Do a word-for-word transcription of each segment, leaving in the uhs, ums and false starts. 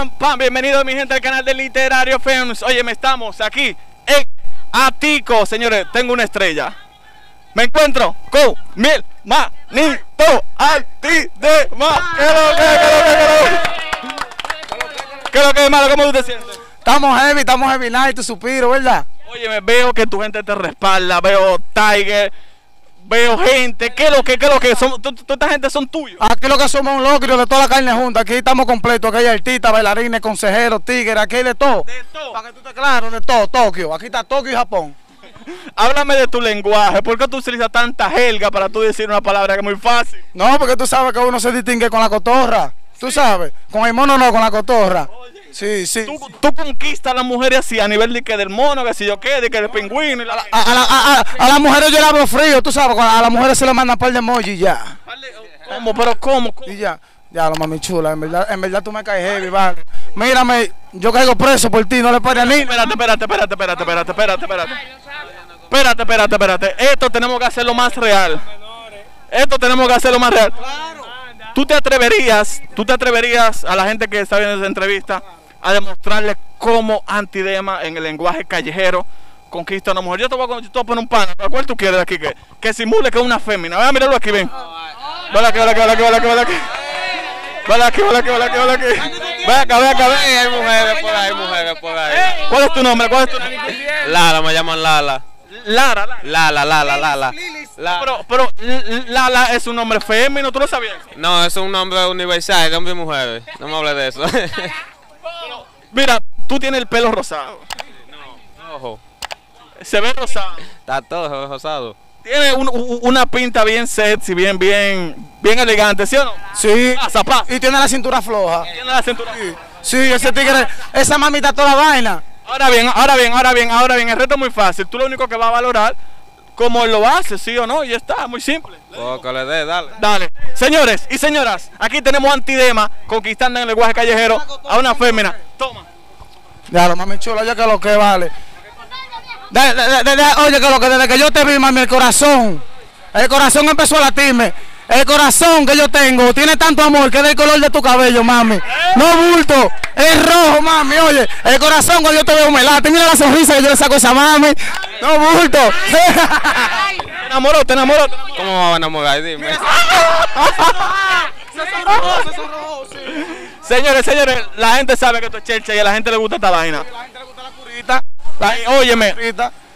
Pam, pam, bienvenido mi gente al canal de Literario Films. Oye, me estamos aquí en Atico, señores, tengo una estrella. Me encuentro con mi manito Antidema. ¿Qué lo que, qué lo que, qué lo que? ¿Qué lo que, hermano? ¿Cómo tú te sientes? Estamos heavy, estamos heavy night, tu suspiro, ¿verdad? Oye, me veo que tu gente te respalda, veo Tiger, veo gente, ¿qué es lo que, qué es lo que? Son, toda esta gente son tuyos. Aquí lo que somos un locrio de toda la carne junta, aquí estamos completos, aquí hay artistas, bailarines, consejeros, tigres, aquí hay de todo. De todo. Para que tú te claro, de todo, Tokio, aquí está Tokio y Japón. Háblame de tu lenguaje, ¿por qué tú utilizas tanta jerga para tú decir una palabra que es muy fácil? No, porque tú sabes que uno se distingue con la cotorra, sí. Tú sabes, con el mono no, con la cotorra. Oye, sí, sí. Tú, sí. tú conquistas a las mujeres así, a nivel de que del mono, que si yo qué, de que del pingüino. Y la, la... A, a, a, a, a, a las mujeres yo le hablo frío, tú sabes, a las mujeres se le mandan par de emoji ya. ¿Cómo? ¿Pero cómo? ¿Cómo? Y ya, ya lo mami chula, en verdad, en verdad tú me caes heavy, vale. Mírame, yo caigo preso por ti, no le pares a mí. Espérate, espérate, espérate, espérate, espérate, espérate, espérate. Espérate, espérate, espérate. Esto tenemos que hacerlo más real. Esto tenemos que hacerlo más real. Claro. ¿Tú te atreverías, tú te atreverías a la gente que está viendo esta entrevista a demostrarle cómo Antidema en el lenguaje callejero conquista a una mujer? Yo te voy a, yo te voy a poner un pana. ¿Cuál tú quieres aquí? Que, que simule que es una fémina. Vaya, míralo aquí, ven. Vale aquí, vale aquí, vale aquí, vale aquí, vale aquí. Vale aquí, vale aquí, vale aquí, vale aquí. Ven acá, ven acá, ven. Hay mujeres por ahí, mujeres por ahí. ¿Cuál es tu nombre? ¿Cuál es tu nombre? Lala, me llaman Lala. Lara, Lala, Lala, Lala. Pero, pero Lala es un nombre femenino, ¿tú lo sabías? No, es un nombre universal, cambia mujeres. No me hables de eso. Mira, tú tienes el pelo rosado. No, ojo. Se ve rosado. Está todo rosado. Tiene un, una pinta bien sexy, bien, bien, bien elegante, ¿sí o no? Sí. Pasa, pasa. Y tiene la cintura floja. Tiene la cintura floja. Sí, sí, ese tigre, esa mamita toda la vaina. Ahora bien, ahora bien, ahora bien, ahora bien, el reto es muy fácil. Tú lo único que vas a valorar, cómo lo haces, sí o no, y está, muy simple. Poco le dé, dale. Dale. Señores y señoras, aquí tenemos Antidema conquistando en el lenguaje callejero a una fémina. Toma. Ya, lo mami chula, ya que lo que vale. De, de, de, de, oye, que lo que desde que yo te vi, mami, el corazón, el corazón empezó a latirme. El corazón que yo tengo tiene tanto amor que es del color de tu cabello, mami. No bulto, es rojo, mami. Oye, el corazón cuando yo te veo me late. Mira la sonrisa que yo le saco a esa mami. No bulto. ¿Te enamoró? ¿Te enamoró? ¿Cómo me va a enamorar? Dime. Se sonrojó, se sonrojó, sí. Señores, señores, la gente sabe que esto es chelcha y a la gente le gusta esta vaina. La gente le gusta la curita. Óyeme,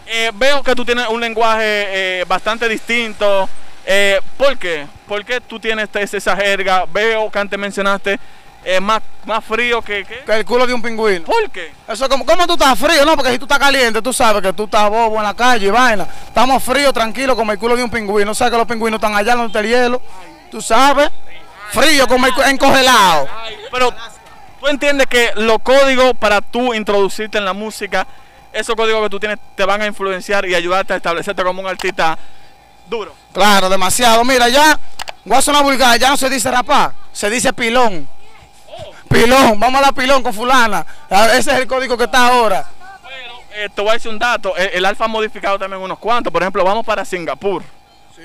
eh, veo que tú tienes un lenguaje eh, bastante distinto. Eh, ¿Por qué? ¿Por qué tú tienes esa jerga? Veo que antes mencionaste eh, más, más frío que, que... que el culo de un pingüino. ¿Por qué? Eso como, ¿cómo tú estás frío? No, porque si tú estás caliente, tú sabes que tú estás bobo en la calle y vaina. Estamos fríos, tranquilos, como el culo de un pingüino. ¿Sabes que los pingüinos están allá donde está el hielo? ¿Tú sabes? Frío, como el encogelado. Pero tú entiendes que los códigos para tú introducirte en la música, esos códigos que tú tienes te van a influenciar y ayudarte a establecerte como un artista duro. Claro, demasiado. Mira, ya, voy a sonar vulgar, ya no se dice rapá, se dice pilón. Pilón, vamos a la pilón con fulana. Ese es el código que está ahora. Bueno, eh, te voy a decir un dato, el, el alfa ha modificado también unos cuantos. Por ejemplo, vamos para Singapur. Sí.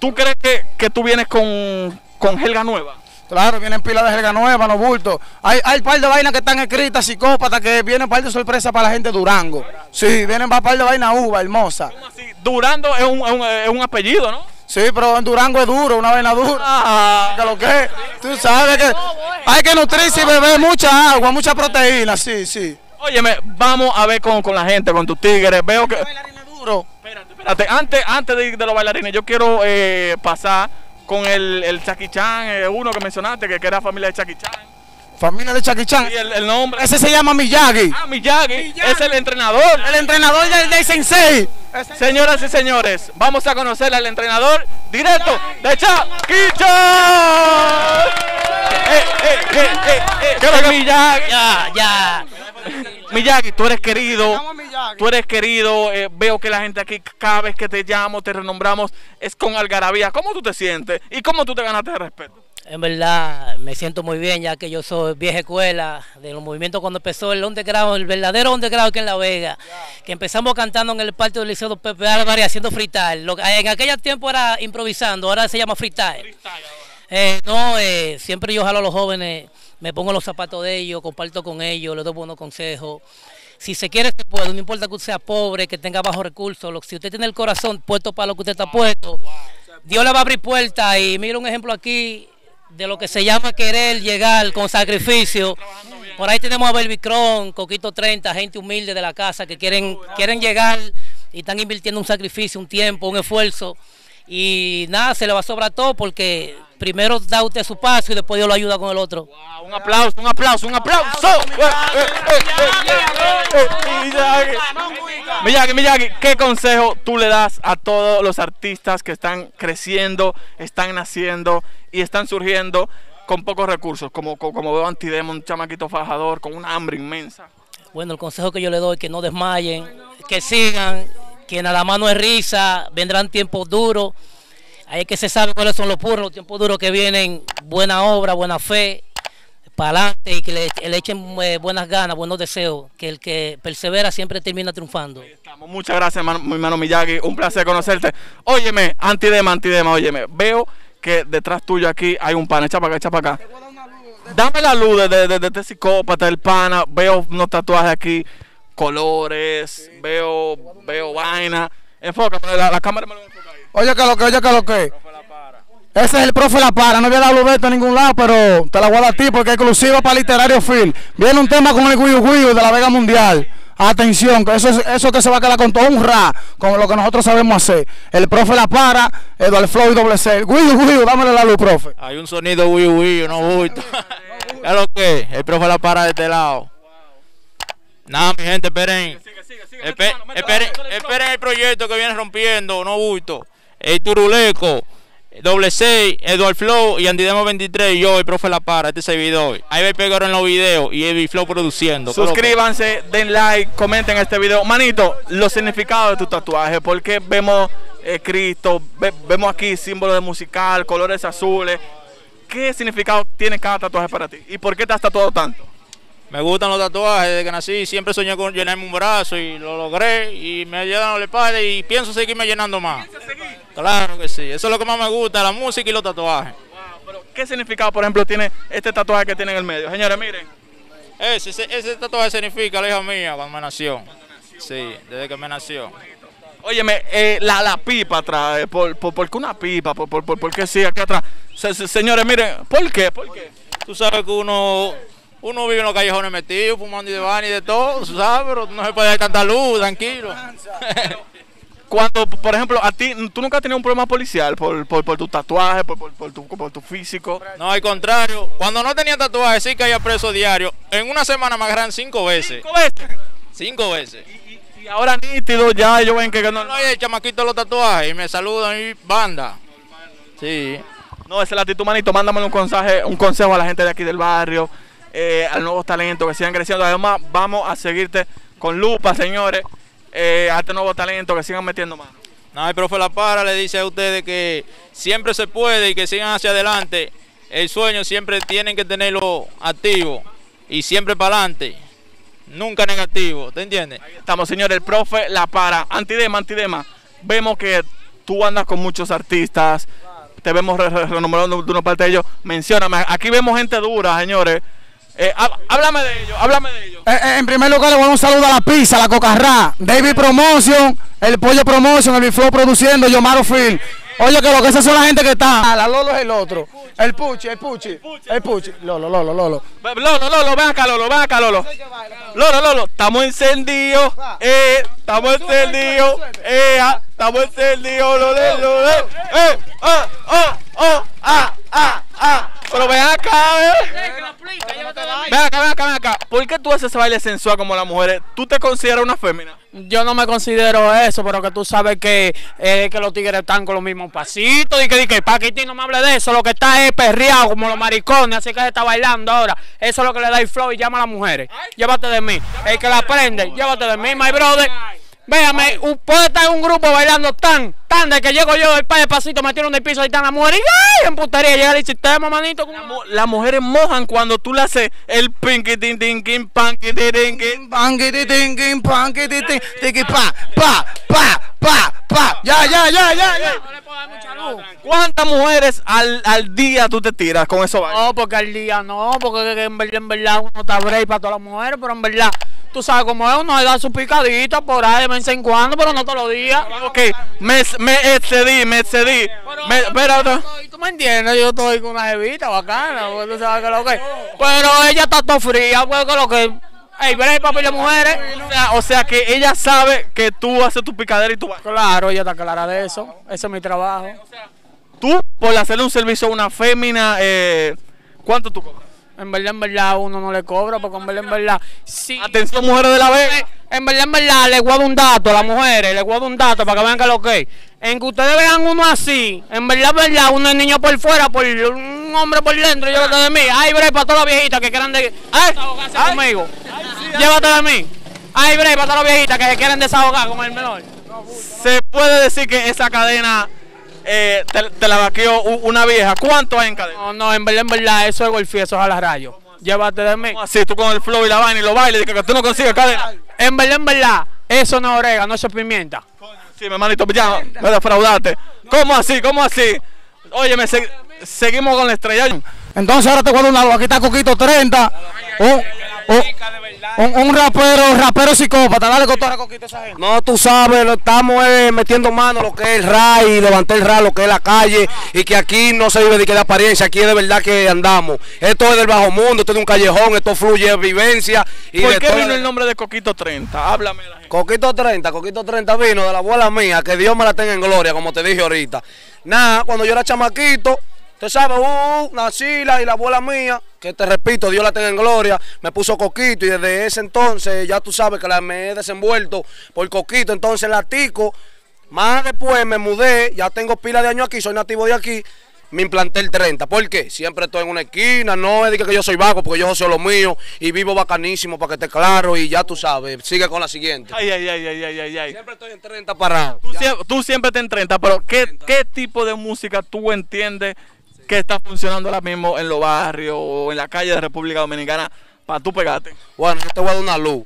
¿Tú crees que, que tú vienes con, con jerga nueva? Claro, vienen pilas de jerga nueva, no bulto. Hay, hay par de vainas que están escritas, psicópatas, que vienen par de sorpresa para la gente de Durango. Sí, vienen par de vainas uva, hermosa. ¿Cómo así? Durango es un, es, un, es un apellido, ¿no? Sí, pero en Durango es duro, una vaina dura. Ah, que lo que tú sabes que hay que nutrirse y beber mucha agua, mucha proteína, sí, sí. Óyeme, vamos a ver con, con la gente, con tus tigres. Veo que... bailarines duro. Espérate, espérate. Antes, antes de, de los bailarines, yo quiero eh, pasar... con el, el Chakichan, eh, uno que mencionaste, que, que era familia de Chakichan. Familia de Chakichan. Sí, el, el nombre. Ese se llama Miyagi. Ah, Miyagi. Miyagi. Es el entrenador. El entrenador del, del Sensei. El... Señoras y señores, vamos a conocer al entrenador directo de Chakichan. Eh, eh, eh, eh, eh. ¿Qué es Miyagi? Ya, ya. Miyagi, tú eres querido, tú eres querido, eh, veo que la gente aquí cada vez que te llamo, te renombramos, es con algarabía. ¿Cómo tú te sientes y cómo tú te ganaste el respeto? En verdad, me siento muy bien ya que yo soy vieja escuela de los movimientos cuando empezó el underground, el verdadero underground que en La Vega, que empezamos cantando en el patio del Liceo de Pepe Álvarez haciendo freestyle. Lo que en aquel tiempo era improvisando, ahora se llama freestyle. Eh, no, eh, siempre yo jalo a los jóvenes. me pongo los zapatos de ellos, comparto con ellos, les doy buenos consejos. Si se quiere, se puede, no importa que usted sea pobre, que tenga bajos recursos, lo, si usted tiene el corazón puesto para lo que usted está puesto, Dios le va a abrir puertas. Y mira un ejemplo aquí de lo que se llama querer llegar con sacrificio. Por ahí tenemos a Baby Cron, Coquito treinta, gente humilde de la casa que quieren, quieren llegar y están invirtiendo un sacrificio, un tiempo, un esfuerzo. Y nada, se le va a sobrar todo porque primero da usted su paso y después Dios lo ayuda con el otro. Wow, un aplauso, un aplauso, un aplauso. Miyagi, Miyagi, ¿qué consejo tú le das a todos los artistas que están creciendo, están naciendo y están surgiendo con pocos recursos? Como, como veo Antidema, un chamaquito fajador con una hambre inmensa. Bueno, el consejo que yo le doy es que no desmayen, que sigan, que nada más no es risa, vendrán tiempos duros. Ahí es que se sabe cuáles son los puros, los tiempos duros que vienen, buena obra, buena fe, para adelante, y que le, le echen eh, buenas ganas, buenos deseos, que el que persevera siempre termina triunfando. Ahí estamos. Muchas gracias, hermano, mi hermano Miyagi, un placer conocerte. Óyeme, Antidema, Antidema, óyeme, veo que detrás tuyo aquí hay un pana, echa para acá, echa para acá. Dame la luz de, de, de, de este psicópata, el pana, veo unos tatuajes aquí, colores, sí, veo, veo vaina. Enfócame, la, la cámara me lo enfoca ahí. Oye, que lo que, oye, que lo que. Ese es el profe La Para, no voy a dar luz a ningún lado, pero te la voy a dar a ti porque es exclusiva para Literario Film. Viene un tema con el Guiu Guiu de La Vega Mundial. Atención, eso es, eso que se va a quedar con todo un rap, con lo que nosotros sabemos hacer. El profe La Para, Edward Floyd, doble C. Guiu Guiu, dámele la luz, profe. Hay un sonido Guiu Guiu, no gusta. ¿Qué es lo que? El profe La Para de este lado. Nada, mi gente, esperen. Sigue, sigue, sigue, Espe mano, esperen, esperen el proyecto que viene rompiendo, no bulto. El Turuleco, doble seis, Edward Flow y Antidema veintitrés. Yo, el profe La Para, este servidor. Ahí va el pegar en los videos y el Biflow produciendo. Suscríbanse, den like, comenten este video. Manito, los significados de tu tatuaje, porque vemos eh, Cristo, ve vemos aquí símbolos de musical, colores azules. ¿Qué significado tiene cada tatuaje para ti? ¿Y por qué te has tatuado tanto? Me gustan los tatuajes, desde que nací siempre soñé con llenarme un brazo y lo logré y me llenaron la espalda y pienso seguirme llenando más. Claro que sí, eso es lo que más me gusta, la música y los tatuajes. Wow, pero ¿qué significado, por ejemplo, tiene este tatuaje que tiene en el medio? Señores, miren. Ese, ese, ese tatuaje significa la hija mía cuando me nació. Cuando nació sí, wow, desde que me nació. Óyeme, eh, la, la pipa atrás, ¿por, por, por qué una pipa? ¿Por, por, por, por qué sí aquí atrás? Se, se, señores, miren, ¿por qué? ¿Por qué? Tú sabes que uno... Uno vive en los callejones metidos, fumando y de van y de todo, ¿sabes? Pero no se puede dar tanta luz, tranquilo. Cuando, por ejemplo, a ti, tú nunca has tenido un problema policial por, por, por tu tatuaje, por, por, por, tu, por tu físico. No, al contrario. Cuando no tenía tatuaje, sí caía preso diario. En una semana me agarran cinco veces. ¿Cinco veces? Cinco veces. Y, y, y ahora nítido ya, yo ven que... No, no, el chamaquito los tatuajes y me saludan y banda. Sí. No, esa es la actitud, manito. Mándame un consejo, un consejo a la gente de aquí del barrio. Eh, al nuevo talento que sigan creciendo. Además, vamos a seguirte con lupa, señores, eh, a este nuevo talento que sigan metiendo mano. Nada, el profe La Para le dice a ustedes que siempre se puede y que sigan hacia adelante. El sueño siempre tienen que tenerlo activo y siempre para adelante. Nunca negativo, ¿te entiendes? Ahí estamos, señores, el profe La Para. Antidema, Antidema, vemos que tú andas con muchos artistas, te vemos renombrando de una parte de ellos. Mencióname, aquí vemos gente dura, señores. Eh, háblame de ellos, háblame de ellos. Eh, eh, en primer lugar, le voy a un saludo a la pizza, a la cocarra, David Promotion, el Pollo Promotion, el Biflow produciendo, Yomaro Phil. Oye, que lo que esas son la gente que está. La Lolo es el otro. El Puchi, el Puchi, el Puchi. Lolo, Lolo, Lolo. Lolo, Lolo, ven acá, Lolo, ven acá, Lolo. Lolo, Lolo, estamos encendidos. Eh, estamos encendidos. Eh, estamos encendidos, Lolo, Lolo. Eh, ah, ah, ah, ah, ah, ah. Pero ven acá, eh. Ven acá, ven acá, ven acá. ¿Por qué tú haces ese baile sensual como las mujeres? ¿Tú te consideras una fémina? Yo no me considero eso, pero que tú sabes que, eh, que los tigres están con los mismos pasitos. Y que, y que Paquitín no me hable de eso. Lo que está es perreado como los maricones. Así que se está bailando ahora. Eso es lo que le da el flow y llama a las mujeres. Llévate de mí. El que la prende, llévate de mí, my brother. Véame, puede estar un grupo bailando tan, tan, de que llego yo, el par de pasitos metieron en el piso, ahí están las mujeres, y en putería, llega el sistema, manito. Las la mujeres mojan cuando tú le haces el pinky tin tin tin panky tin tin tin panky tin tin tin panky tin tin tin pa, pa, pa, pa, pa, ya, ya, ya, ya, ya. No le puedo dar mucha luz. ¿Cuántas mujeres al, al día tú te tiras con eso? No, porque al día no, porque en verdad, en verdad uno está break para todas las mujeres, pero en verdad... Tú sabes cómo es, uno da su picadita por ahí de vez en cuando, pero no todos los días. Ok, me, me excedí, me excedí. Pero, me, pero, pero, tú me entiendes, yo estoy con una jevita bacana, porque tú sabes que lo que es. Pero ella está todo fría, porque lo que es. Ey, ¿verdad, papi, las mujeres? O sea, o sea que ella sabe que tú haces tu picadera y tú vas. Claro, ella está clara de eso. Ese es mi trabajo. Tú, por hacerle un servicio a una fémina, eh, ¿cuánto tú cobras? En verdad, en verdad, uno no le cobra, porque en verdad, en verdad, sí. Atención, mujeres de La Vega. En verdad, en verdad, les guardo un dato a las mujeres, les guardo un dato para que vean que lo que es. En que ustedes vean uno así, en verdad, en verdad, uno es niño por fuera, por un hombre por dentro, llévate de mí. Ay, bre, para todas las viejitas que quieran de... Ay, desahogarse ay, conmigo. Ay, sí, ay, llévate de mí. Ay, bre, para todas las viejitas que quieran desahogar con el menor. Se puede decir que esa cadena... Eh, te, te la vaqueó una vieja. ¿Cuánto hay en cadena? No, no, en verdad, en verdad, eso es golfía, eso es a la rayo. Llévate de mí. Así, tú con el flow y la vaina y lo bailes, que tú no consigues cadena. En verdad, en verdad, eso no es orégano, eso es pimienta. Sí, mi hermanito, ya me defraudaste. ¿Cómo así? ¿Cómo así? Oye, me segu seguimos con la estrella. Entonces ahora te guardo una luz. Aquí está Coquito treinta. Oh. Oh, un, un rapero, rapero psicópata, dale con toda Coquito esa gente. No, tú sabes, lo estamos eh, metiendo mano lo que es el R A I, levantar el R A I, lo que es la calle, ah. Y que aquí no se vive de que de apariencia, aquí es de verdad que andamos. Esto es del bajo mundo, esto es de un callejón, esto fluye de vivencia. Y ¿por qué vino el nombre de Coquito treinta? Háblame la gente. Coquito treinta, Coquito treinta vino de la abuela mía, que Dios me la tenga en gloria, como te dije ahorita. Nada, cuando yo era chamaquito, tú sabes, uh, nací la, y la abuela mía, que te repito, Dios la tenga en gloria, me puso Coquito y desde ese entonces ya tú sabes que la, me he desenvuelto por Coquito, entonces la tico, más después me mudé, ya tengo pila de años aquí, soy nativo de aquí, me implanté el treinta, ¿por qué? Siempre estoy en una esquina, no es que yo soy vago porque yo soy lo mío y vivo bacanísimo para que esté claro y ya tú sabes, sigue con la siguiente. Ay, ay, ay, ay, ay, ay. Siempre estoy en treinta parado. Tú, sie tú siempre te en treinta, pero ¿qué, treinta. ¿Qué tipo de música tú entiendes que está funcionando ahora mismo en los barrios o en la calle de República Dominicana para tú pegarte? Bueno, yo te voy a dar una luz.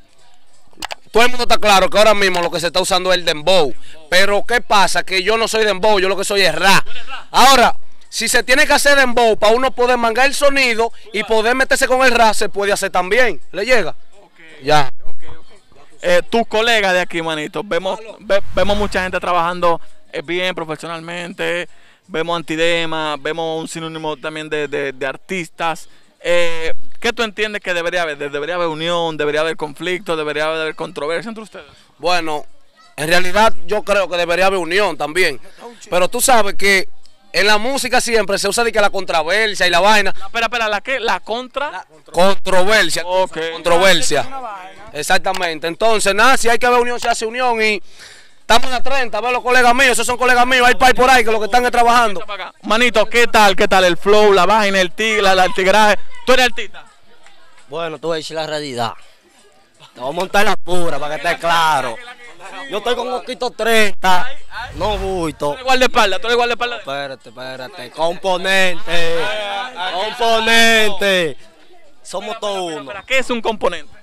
Todo el mundo está claro que ahora mismo lo que se está usando es el dembow. Pero ¿qué pasa? Que yo no soy dembow, yo lo que soy es rap. Ahora, si se tiene que hacer dembow para uno poder mangar el sonido y poder meterse con el rap, se puede hacer también. ¿Le llega? Okay. Ya. Okay, okay. Eh, tus colegas de aquí, manito, vemos, ve, vemos mucha gente trabajando bien profesionalmente. Vemos Antidema, vemos un sinónimo también de, de, de artistas. Eh, ¿Qué tú entiendes que debería haber? ¿Debería haber unión? ¿Debería haber conflicto? ¿Debería haber controversia entre ustedes? Bueno, en realidad yo creo que debería haber unión también. Pero tú sabes que en la música siempre se usa de que la controversia y la vaina. La, espera, espera, ¿la qué? ¿La contra? La controversia. Okay. Controversia. Exactamente. Entonces, nada, si hay que haber unión, se hace unión y... Estamos en la treinta, a ver los colegas míos, esos son colegas míos, hay par por ahí que los que están trabajando. Manito, ¿qué tal? ¿Qué tal el flow, la vaina, el tigre, la, el tigraje? ¿Tú eres artista? Bueno, tú voy a decir la realidad. Te voy a montar la pura para que esté claro. Yo estoy con Coquito treinta, no bulto. Tú eres guardaespaldas, tú eres guardaespaldas. Espérate, espérate, componente, componente. Somos todos uno. ¿Qué es un componente?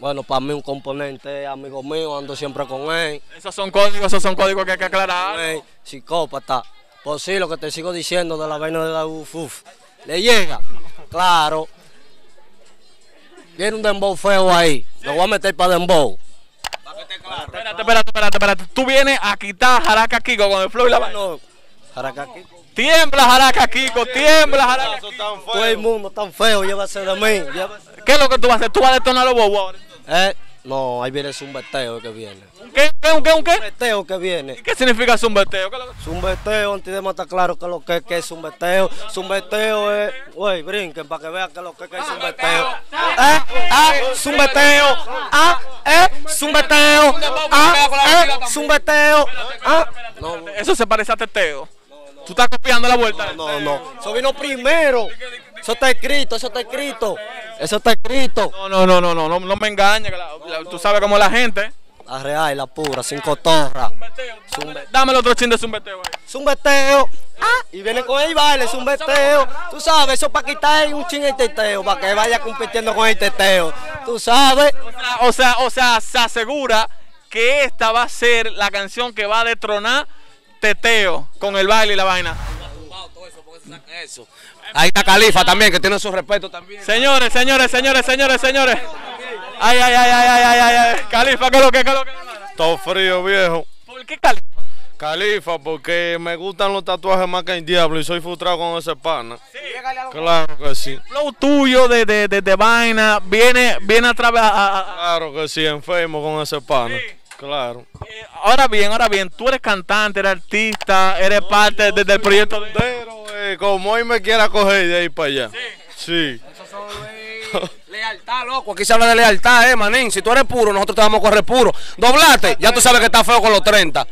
Bueno, para mí un componente, amigo mío, ando siempre con él. Esos son códigos, esos son códigos que hay que aclarar. Él, psicópata. Pues sí, lo que te sigo diciendo de la vaina de la ufuf. ¿Le llega? Claro. Tiene un dembow feo ahí. Lo voy a meter para dembow. Para que esté claro. Espérate, espérate, espérate, espérate. Tú vienes a quitar Haraca Kiko con el flow y la vaina. No, Haraca Kiko. Tiembla Haraca Kiko, tiembla Haraca Kiko. Todo el mundo tan feo, llévase de mí. Llévase de mí. ¿Qué es lo que tú vas a hacer? ¿Tú vas a detonar los bobos ahora? Eh, no, ahí viene el zumbeteo que viene. ¿Un qué? ¿Un qué? ¿Un qué? Zumbeteo que viene. ¿Y qué significa zumbeteo? ¿Qué es lo que... Zumbeteo, Antidema está claro que lo que es, que es zumbeteo. Zumbeteo es... Güey, brinquen para que vean que lo que es, que es zumbeteo. Ah, ah, zumbeteo. Ah, eh, zumbeteo. Ah, eh, zumbeteo. Ah, no. Eso se parece a teteo. ¿Tú estás copiando la vuelta? No, no, no. Eso vino primero. Eso está escrito, eso está escrito. Eso está escrito. No, no, no, no, no, no, no me engañes. Tú sabes cómo la gente. La real, la pura, sin cotorra. Dame el otro chin de Zumbeteo. Zumbeteo. Ah, y viene con él y baile, Zumbeteo. Tú sabes, eso para quitar un chin el teteo, para que vaya compitiendo con el teteo. Tú sabes. O sea, o sea, se asegura que esta va a ser la canción que va a detronar teteo con el baile y la vaina. Eso. Ahí está Califa también, que tiene su respeto también. Señores, señores, señores, señores, señores. Ay, ay, ay, ay, ay, ay, ay. Califa, ¿qué es lo que, qué es lo que? Todo frío, viejo. ¿Por qué Califa? Califa, porque me gustan los tatuajes más que el diablo y soy frustrado con ese pana. Sí. Claro que sí. El flow tuyo de, de, de, de vaina viene, viene a través a, a... Claro que sí, enfermo con ese pana. Sí. Claro. Eh, ahora bien, ahora bien, tú eres cantante, eres artista, eres no, parte no, de, del proyecto de... Eh, como hoy me quiera coger de ahí para allá. Sí. Sí. Eso son, eh, lealtad, loco. Aquí se habla de lealtad, eh, manín. Si tú eres puro, nosotros te vamos a correr puro. Doblate. Ya tú sabes que está feo con los treinta.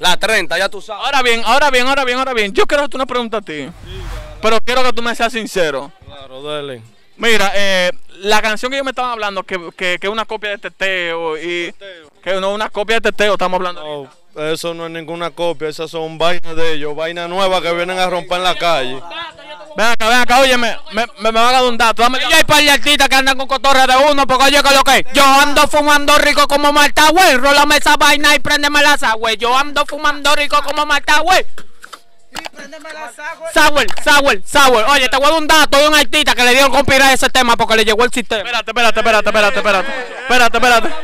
La treinta, ya tú sabes. Ahora bien, ahora bien, ahora bien, ahora bien. Yo quiero hacerte una pregunta a ti. Sí, claro. Pero quiero que tú me seas sincero. Claro, dale. Mira, eh, la canción que yo me estaba hablando, que es que, que una copia de Teteo y... Teteo. Que no, una copia de Teteo estamos hablando. Oh, eso no es ninguna copia, esas son vainas de ellos, vainas nuevas que vienen a romper en la calle. Ven acá, ven acá, oye, me, me, me van a dar un dato. Dame, yo hay par de artistas que andan con cotorra de uno, porque oye, que lo que yo ando fumando rico como Marta, güey. Rólame esa vaina y préndeme la güey. Yo ando fumando rico como Marta, güey. Sauer, Sauer, Sauer. Oye, te voy a dar un dato de un artista que le dieron conspirar ese tema porque le llegó el sistema. Espérate, espérate, espérate, espérate, espérate. Espérate, espérate.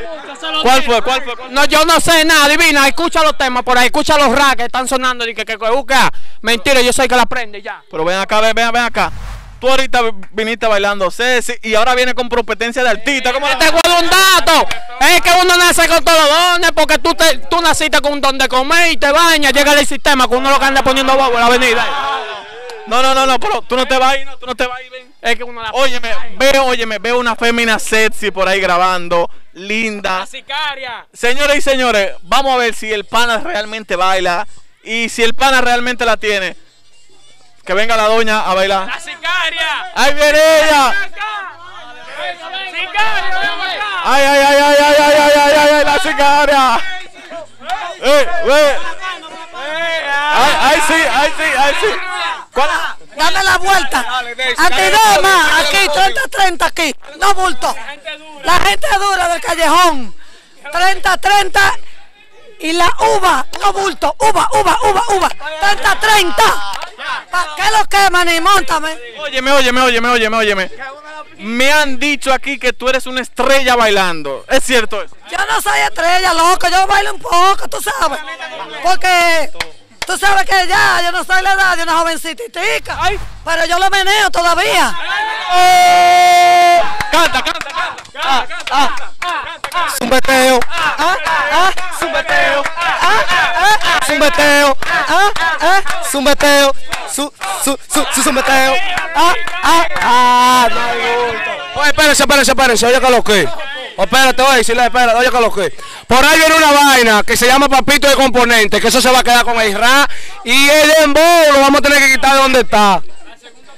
¿Cuál fue? ¿Cuál fue? No, yo no sé nada, adivina, escucha los temas por ahí, escucha los racks que están sonando y que que busca. Mentira, yo soy que la prende ya. Pero ven acá, ven, ven acá. Tú ahorita viniste bailando Ceci y ahora viene con competencia de artista. ¿Cómo? Te guardo un dato. Es que uno nace con todos los dones porque tú, te, tú naciste con un don de comer y te bañas. Llega el sistema que uno lo que anda poniendo bobo en la avenida. No, no, no, no, pero tú no te vas a ir, no, tú no te vas a ir. Ven. Es que uno la... Óyeme, veo, óyeme, veo una fémina sexy por ahí grabando, linda. Sicaria. Señores y señores, vamos a ver si el pana realmente baila y si el pana realmente la tiene. Que venga la doña a bailar. ¡La sicaria! ¡Ahí viene ella! ¡Sicaria! ¡Ay, ay, ay, ay, ay, ay, ay, ay, ay, ay, la sicaria! ¡Eh, eh! ¡Ay, ay, sí, ay, sí, ay, sí! ¿Cuál? ¡Dame la vuelta! ¡Antidema! Aquí, treinta treinta aquí. No bulto. La gente dura del callejón. treinta treinta y la uva. No bulto. Uva, uva, uva, uva. treinta treinta. ¿Qué es lo que, maní? Móntame. Óyeme, óyeme, óyeme, óyeme, óyeme. Me han dicho aquí que tú eres una estrella bailando. ¿Es cierto eso? Yo no soy estrella, loco. Yo bailo un poco, tú sabes. Porque tú sabes que ya yo no soy la edad de una jovencitica. Pero yo lo meneo todavía. Eh... Canta, canta, canta. Ah, ah, ah. Zumbeteo. Ah, ah, zumbeteo. Ah, ah, zumbeteo. Ah, ah, zumbeteo. Su, su, su, su, zumbeteo. Ah, ah, ah. Oye, espérense, espérense, espérense. Oye, que lo que. Espérate, oye, si la espera, oye, que lo que. Por ahí viene una vaina que se llama Papito de Componentes, que eso se va a quedar con el rap. Y el Dembow lo vamos a tener que quitar de donde está.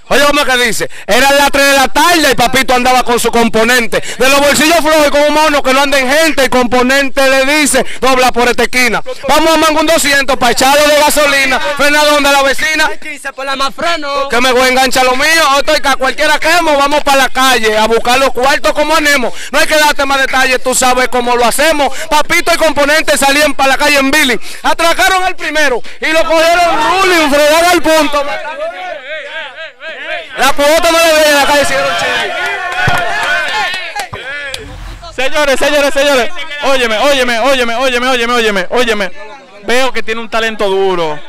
Oye, ¿cómo es que dice? Era las tres de la tarde y Papito andaba con su componente. De los bolsillos flojos y con un mono que no anden gente, el componente le dice, dobla por esta esquina. Vamos a mangar un doscientos para echarlo de gasolina, frena donde la vecina. Que me voy a enganchar lo mío, estoy que a cualquiera quemo, vamos para la calle a buscar los cuartos como anemos. No hay que darte más detalles, tú sabes cómo lo hacemos. Papito y componente salían para la calle en Billy. Atracaron al primero y lo cogieron ruling, fregaron al punto. La pota no le veía la calle, hicieron chile. Señores, señores, señores. Óyeme, óyeme, óyeme, óyeme, óyeme, óyeme, óyeme. Veo que tiene un talento duro.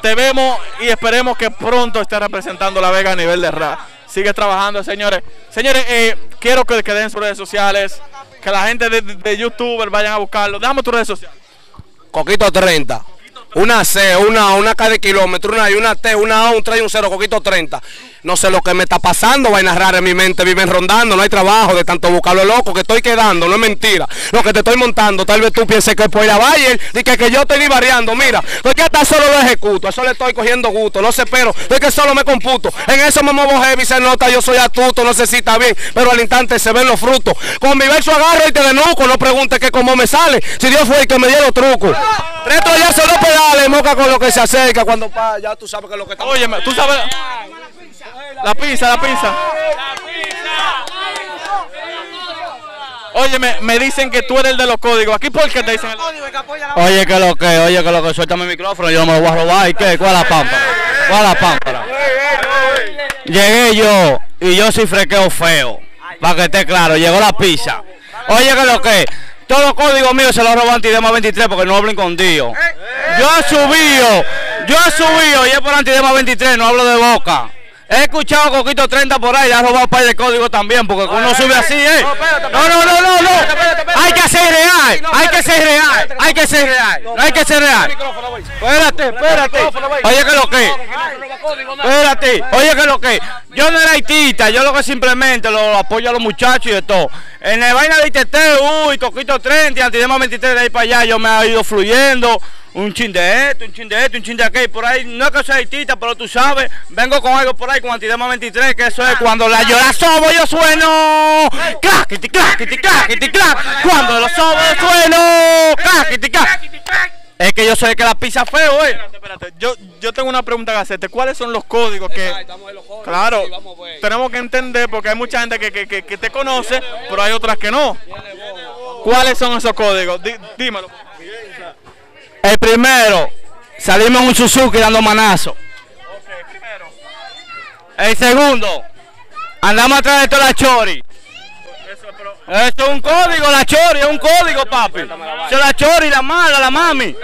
Te vemos y esperemos que pronto esté representando La Vega a nivel de rap. Sigue trabajando, señores. Señores, eh, quiero que den sus redes sociales. Que la gente de, de YouTube vayan a buscarlo. Dame tus redes sociales. Coquito treinta. Una C, una, una K de kilómetro, una I, una T, una O, un tres y un cero, Coquito treinta. No sé lo que me está pasando, vainas raras en mi mente viven rondando, no hay trabajo de tanto buscarlo loco, que estoy quedando, no es mentira. Lo que te estoy montando, tal vez tú pienses que es por ir a Bayer, y que, que yo estoy variando, mira, porque hasta solo lo ejecuto, eso le estoy cogiendo gusto, no sé, pero es que solo me computo, en eso me muevo heavy, se nota, yo soy astuto, no sé si está bien, pero al instante se ven los frutos. Con mi verso agarro y te denuco, no preguntes que cómo me sale, si Dios fue el que me dio los trucos. Tres troyazos, dos pedales, moca con lo que se acerca, cuando pa, ya tú sabes que lo que está... Óyeme, tú sabes... La pizza, la pizza. Oye, me, me dicen que tú eres el de los códigos. ¿Aquí por qué te dicen el código? Oye, que lo que, oye, que lo que, suéltame el micrófono, yo no me lo voy a robar. ¿Y qué? ¿Cuál es la pámpara? ¿Cuál es la pámpara? Llegué yo, y yo sí frequeo feo. Para que esté claro, llegó la pizza. Oye, que lo que, todos los códigos míos se los robó Antidema veintitrés porque no hablen con Dios. Yo he subido, yo he subido, y es por Antidema veintitrés, no hablo de boca. He escuchado a Coquito treinta por ahí, le ha robado un par de códigos también, porque cuando uno sube así, ¿eh? No, no, no, no, no. Hay que ser real, hay que ser real, hay que ser real, no hay que ser real. Espérate, espérate. Oye, que lo que. Espérate, oye, que lo que. Yo no era haitista, yo lo que simplemente lo apoyo a los muchachos y de todo. En el vaina de Teteo, uy, Coquito treinta y Antidema veintitrés de ahí para allá, yo me he ido fluyendo. Un chin de esto, un chin de esto, un chin de aquello, por ahí, no es que sea haitista, pero tú sabes, vengo con algo por ahí, con Antidema veintitrés, que eso es cuando la yo la sobo, yo sueno, claquiti, claquiti, claquiti, clac, cuando lo sobo, yo sueno, claquiti, claquiti, clac. Es que yo sé que la pizza feo, eh. Espérate, espérate. Yo, yo tengo una pregunta que hacerte. ¿Cuáles son los códigos que...? Estamos en los jóvenes, claro, sí, vamos, pues. Tenemos que entender porque hay mucha gente que, que, que, que te conoce, pero hay otras que no. ¿Cuáles son esos códigos? Dí, dímelo. El primero, salimos en un Suzuki dando manazo. Okay, primero. El segundo, andamos atrás de toda la chori. Eso, pero... Esto es un código, la chori, es un código, papi. Son la chori, la mala, la mami.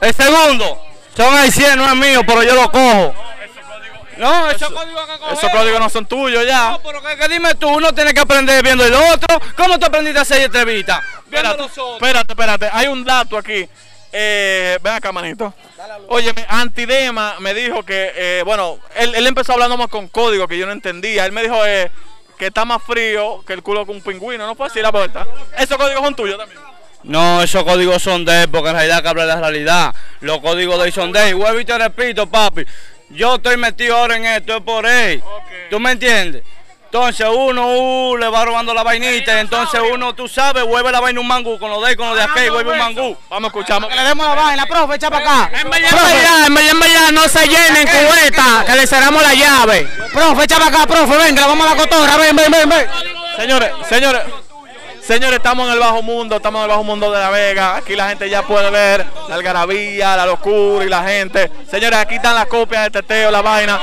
El segundo, son ahí cien, no es mío, pero yo lo cojo. No, esos códigos Esos códigos no son tuyos ya. No, pero que, que dime tú, uno tiene que aprender viendo el otro. ¿Cómo te aprendiste a hacer entrevistas? Espérate, espérate, espérate. Hay un dato aquí. Eh, ven acá, manito. Oye, Antidema me dijo que, eh, bueno, él, él empezó hablando más con códigos que yo no entendía. Él me dijo eh, que está más frío que el culo con un pingüino. No puedo decir la puerta. ¿Esos códigos son tuyos también? No, esos códigos son de él, porque en realidad que habla de la realidad. Los códigos de él son de él. Vuelvo y te repito, papi. Yo estoy metido ahora en esto, es por él. Okay. ¿Tú me entiendes? Entonces uno uh, le va robando la vainita, entonces uno, tú sabes, vuelve la vaina un mangú, con lo de con lo de aquí, vuelve un mangú. Vamos a escuchar. Que le demos la vaina, profe, echa para acá. En Bellán, en Bellán, en no se llenen cubeta, que le cerramos la llave. Profe, echa para acá, profe, venga, la vamos a la cotorra, ven, ven, ven, ven. Señores, señores, señores, estamos en el bajo mundo, estamos en el bajo mundo de La Vega. Aquí la gente ya puede ver la algarabía, la locura y la gente. Señores, aquí están las copias de Teteo, la vaina.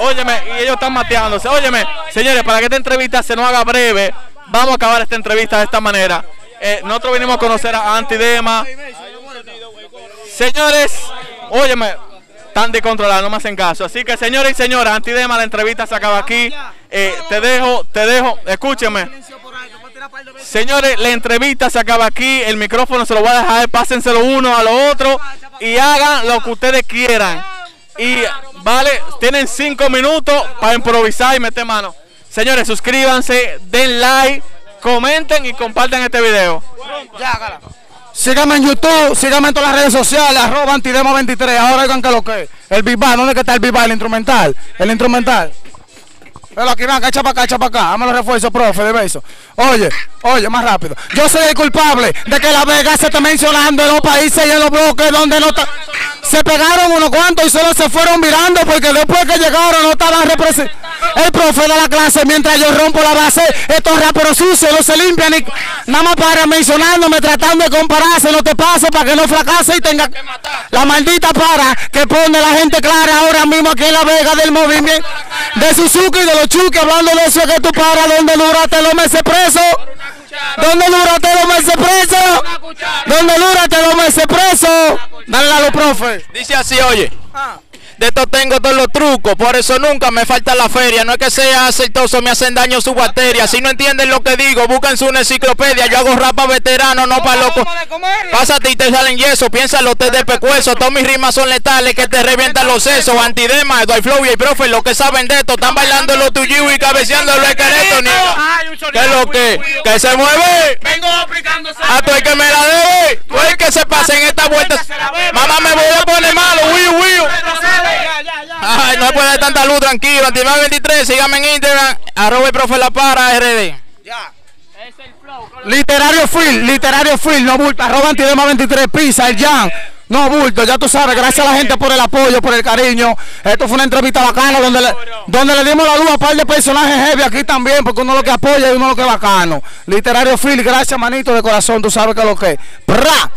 Óyeme, y ellos están mateándose. Óyeme, señores, para que esta entrevista se nos haga breve, vamos a acabar esta entrevista de esta manera. Eh, nosotros vinimos a conocer a Antidema. Señores, óyeme, están descontrolados, no me hacen caso. Así que, señores y señoras, Antidema, la entrevista se acaba aquí. Eh, te dejo, te dejo, escúcheme. Señores, la entrevista se acaba aquí. El micrófono se lo voy a dejar, pásenselo uno a lo otro y hagan lo que ustedes quieran. Y vale, tienen cinco minutos para improvisar y meter mano. Señores, suscríbanse, den like, comenten y compartan este video. Síganme en YouTube, síganme en todas las redes sociales, arroba Antidema veintitrés. Ahora oigan que lo que el bimbal, ¿dónde que está el bimbal? El instrumental, el instrumental. Pero aquí van, echa para acá, echa para acá. Dame los refuerzos, profe, de beso. Oye, oye, más rápido. Yo soy el culpable de que La Vega se esté mencionando en los países y en los bloques donde no está. Se pegaron unos cuantos y solo se fueron mirando porque después que llegaron no estaban representados. El profe de la clase, mientras yo rompo la base, estos raperos sucios no se limpian y nada más para mencionándome, tratando de compararse, no te pase para que no fracase y tenga la maldita para que pone la gente clara ahora mismo aquí en La Vega del movimiento de Suzuki y de los Chuki, hablando de eso que tú paras, donde duraste los meses presos. ¿Dónde duraste los meses presos? ¿Dónde duraste los meses presos? Dale a los profes. Dice así, oye. de esto tengo todos los trucos, por eso nunca me falta la feria. No es que sea aceitoso, me hacen daño su bacteria. Si no entienden lo que digo, busquen su enciclopedia. Yo hago rapa veterano, no para loco. Pásate y te salen yeso, piénsalo, te de pecueso. Todas mis rimas son letales que te revientan los sesos. Antidema, Edward Floyd y el profe, lo que saben de esto, están bailando los tuyos y cabeceando los esqueletos. ¿Qué es lo que? ¿Que se mueve? Vengo aplicando esa. A tu el que me la debe, tú el que se pase en esta vuelta. Mamá, me voy a poner malo, uy, uy. Ay, no puede dar tanta luz, tranquilo. Antidema veintitrés, síganme en Instagram, arroba el profe La Para, R D. Ya. Es el flow. Literario Phil, Literario Film, no bulto, arroba Antidema veintitrés, pizza, el jam. No bulto, ya tú sabes, gracias a la gente por el apoyo, por el cariño. Esto fue una entrevista bacana donde le, donde le dimos la luz a un par de personajes heavy aquí también, porque uno lo que apoya y uno lo que es bacano. Literario Phil, gracias manito de corazón, tú sabes que lo que es. ¡Pra!